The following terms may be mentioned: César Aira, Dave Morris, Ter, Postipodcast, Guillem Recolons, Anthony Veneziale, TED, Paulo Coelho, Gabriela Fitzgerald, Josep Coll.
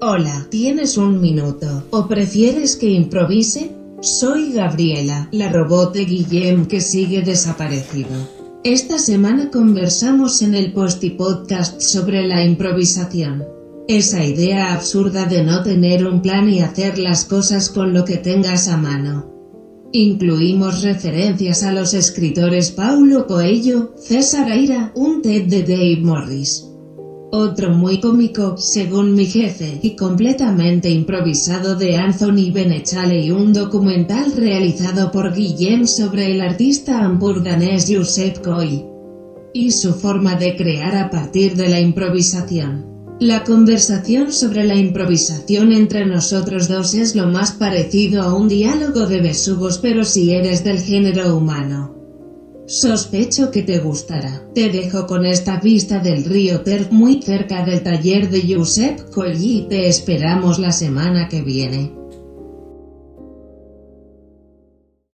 Hola, ¿tienes un minuto? ¿O prefieres que improvise? Soy Gabriela, la robot de Guillem que sigue desaparecido. Esta semana conversamos en el Postipodcast sobre la improvisación. Esa idea absurda de no tener un plan y hacer las cosas con lo que tengas a mano. Incluimos referencias a los escritores Paulo Coelho, César Aira, un TED de Dave Morris. Otro muy cómico, según mi jefe, y completamente improvisado de Anthony Veneziale y un documental realizado por Guillem sobre el artista hamburguenés Josep Coll y su forma de crear a partir de la improvisación. La conversación sobre la improvisación entre nosotros dos es lo más parecido a un diálogo de besugos, pero si eres del género humano. Sospecho que te gustará. Te dejo con esta vista del río Ter muy cerca del taller de Josep Coll y te esperamos la semana que viene.